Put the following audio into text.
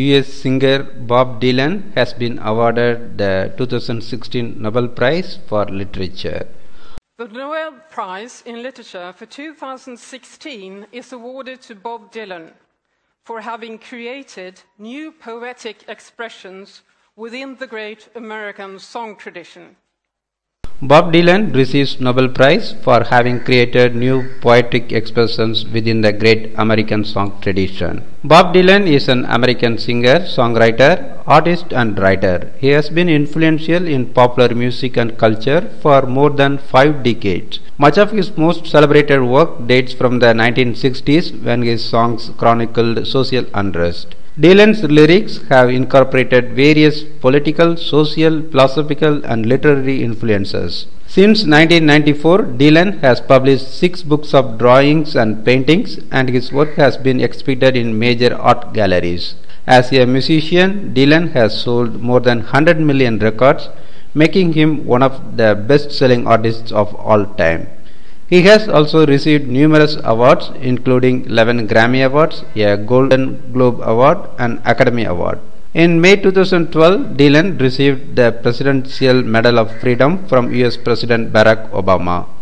US singer Bob Dylan has been awarded the 2016 Nobel Prize for Literature. The Nobel Prize in Literature for 2016 is awarded to Bob Dylan for having created new poetic expressions within the great American song tradition. Bob Dylan receives Nobel Prize for having created new poetic expressions within the great American song tradition. Bob Dylan is an American singer, songwriter, artist and writer. He has been influential in popular music and culture for more than 5 decades. Much of his most celebrated work dates from the 1960s when his songs chronicled social unrest. Dylan's lyrics have incorporated various political, social, philosophical and literary influences. Since 1994, Dylan has published 6 books of drawings and paintings, and his work has been exhibited in major art galleries. As a musician, Dylan has sold more than 100 million records, making him one of the best-selling artists of all time. He has also received numerous awards, including 11 Grammy Awards, a Golden Globe Award and Academy Award. In May 2012, Dylan received the Presidential Medal of Freedom from US President Barack Obama.